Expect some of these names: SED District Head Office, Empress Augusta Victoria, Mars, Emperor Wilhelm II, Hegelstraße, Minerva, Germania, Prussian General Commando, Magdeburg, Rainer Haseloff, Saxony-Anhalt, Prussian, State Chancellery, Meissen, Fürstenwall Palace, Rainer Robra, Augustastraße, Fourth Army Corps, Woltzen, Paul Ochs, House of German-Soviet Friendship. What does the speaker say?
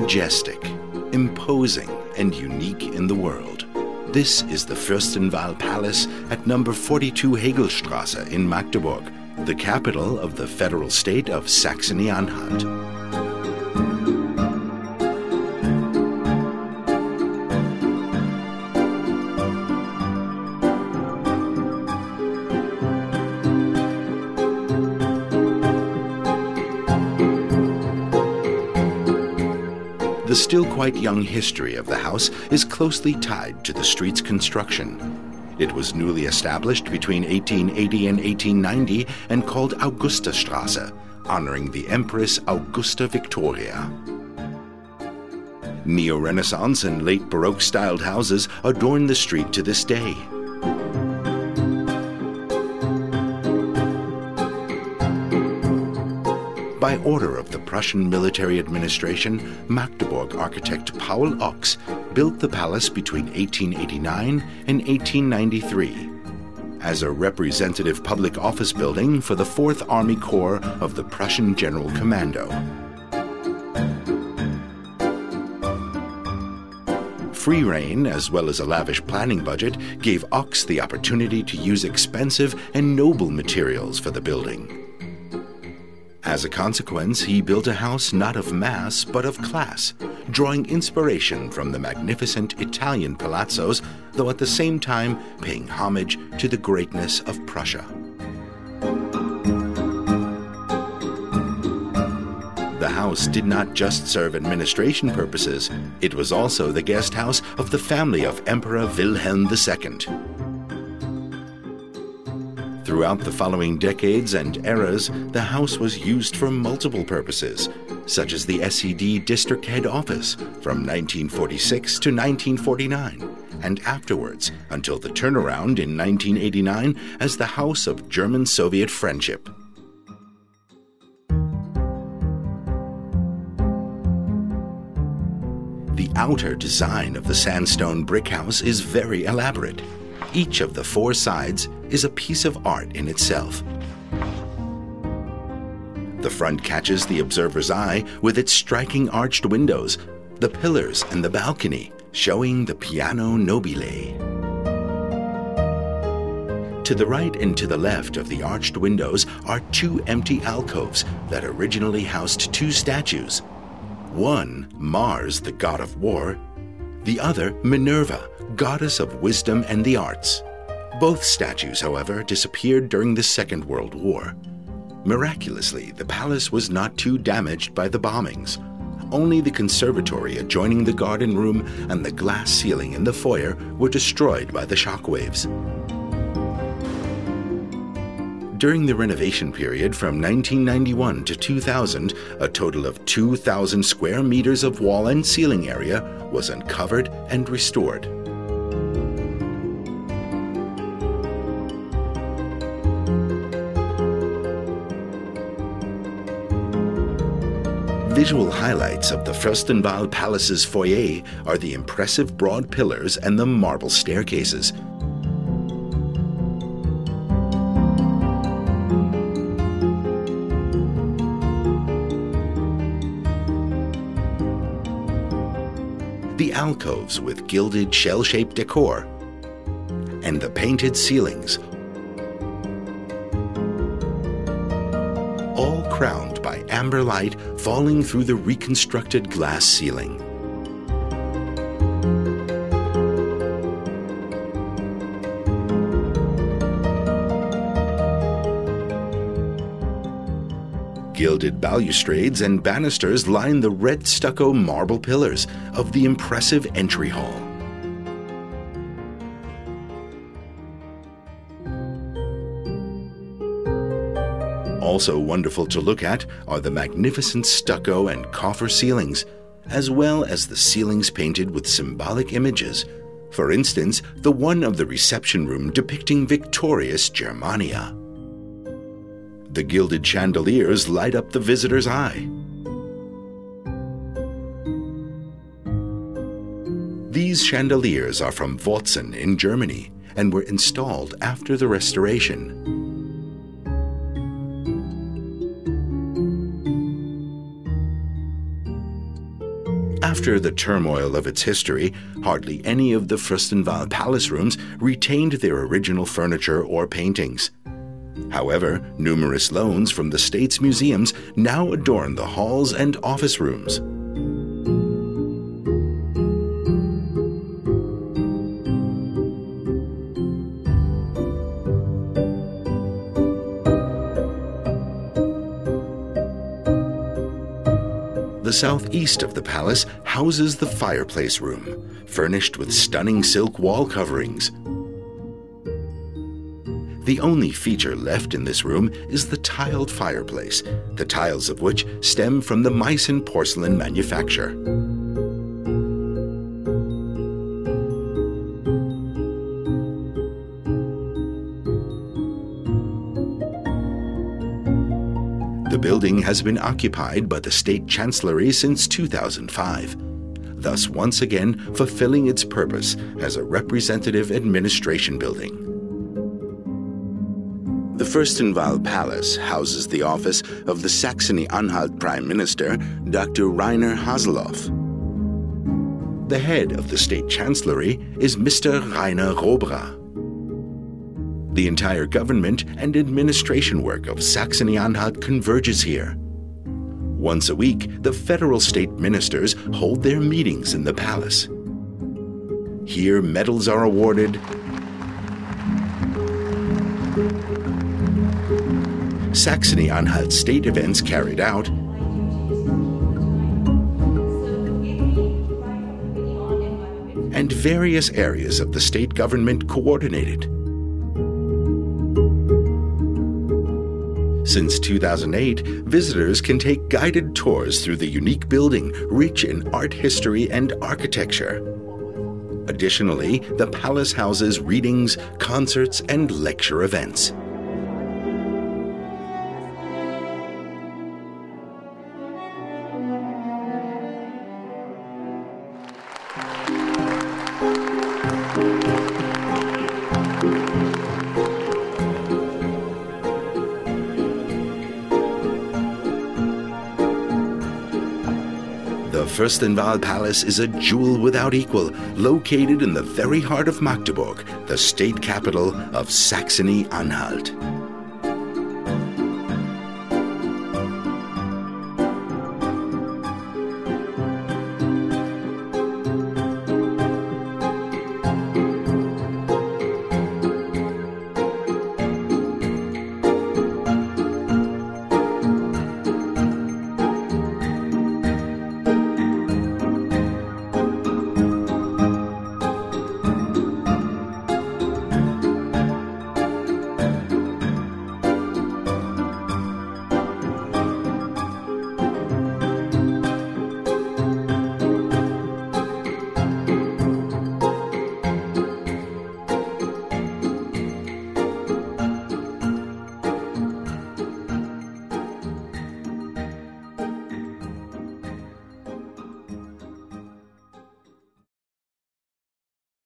majestic, imposing, and unique in the world. This is the Fürstenwall Palace at number 42 Hegelstraße in Magdeburg, the capital of the federal state of Saxony-Anhalt. The still quite young history of the house is closely tied to the street's construction. It was newly established between 1880 and 1890 and called Augustastraße, honoring the Empress Augusta Victoria. Neo-Renaissance and late Baroque-styled houses adorn the street to this day. By order of the Prussian military administration, Magdeburg architect Paul Ochs built the palace between 1889 and 1893 as a representative public office building for the Fourth Army Corps of the Prussian General Commando. Free reign, as well as a lavish planning budget, gave Ochs the opportunity to use expensive and noble materials for the building. As a consequence, he built a house not of mass, but of class, drawing inspiration from the magnificent Italian palazzos, though at the same time paying homage to the greatness of Prussia. The house did not just serve administration purposes, it was also the guest house of the family of Emperor Wilhelm II. Throughout the following decades and eras, the house was used for multiple purposes, such as the SED District Head Office from 1946 to 1949, and afterwards until the turnaround in 1989 as the House of German-Soviet Friendship. The outer design of the sandstone brick house is very elaborate. Each of the four sides is a piece of art in itself. The front catches the observer's eye with its striking arched windows, the pillars and the balcony, showing the piano nobile. To the right and to the left of the arched windows are two empty alcoves that originally housed two statues. One, Mars, the god of war, the other, Minerva, goddess of wisdom and the arts. Both statues, however, disappeared during the Second World War. Miraculously, the palace was not too damaged by the bombings. Only the conservatory adjoining the garden room and the glass ceiling in the foyer were destroyed by the shockwaves. During the renovation period from 1991 to 2000, a total of 2,000 square meters of wall and ceiling area was uncovered and restored. Visual highlights of the Fürstenwall Palace's foyer are the impressive broad pillars and the marble staircases. The alcoves with gilded shell-shaped decor, and the painted ceilings, all crowned by amber light falling through the reconstructed glass ceiling. Gilded balustrades and banisters line the red stucco marble pillars of the impressive entry hall. Also wonderful to look at are the magnificent stucco and coffer ceilings, as well as the ceilings painted with symbolic images. For instance, the one of the reception room depicting victorious Germania. The gilded chandeliers light up the visitor's eye. These chandeliers are from Woltzen in Germany and were installed after the restoration. After the turmoil of its history, hardly any of the Fürstenwall Palace rooms retained their original furniture or paintings. However, numerous loans from the state's museums now adorn the halls and office rooms. The southeast of the palace houses the fireplace room, furnished with stunning silk wall coverings. The only feature left in this room is the tiled fireplace, the tiles of which stem from the Meissen porcelain manufacture. The building has been occupied by the State Chancellery since 2005, thus once again fulfilling its purpose as a representative administration building. The Fürstenwall Palace houses the office of the Saxony-Anhalt Prime Minister, Dr. Rainer Haseloff. The head of the State Chancellery is Mr. Rainer Robra. The entire government and administration work of Saxony-Anhalt converges here. Once a week, the federal state ministers hold their meetings in the palace. Here, medals are awarded, Saxony-Anhalt state events carried out, and various areas of the state government coordinated. Since 2008, visitors can take guided tours through the unique building, rich in art history and architecture. Additionally, the palace houses readings, concerts, and lecture events. The Fürstenwall Palace is a jewel without equal, located in the very heart of Magdeburg, the state capital of Saxony-Anhalt.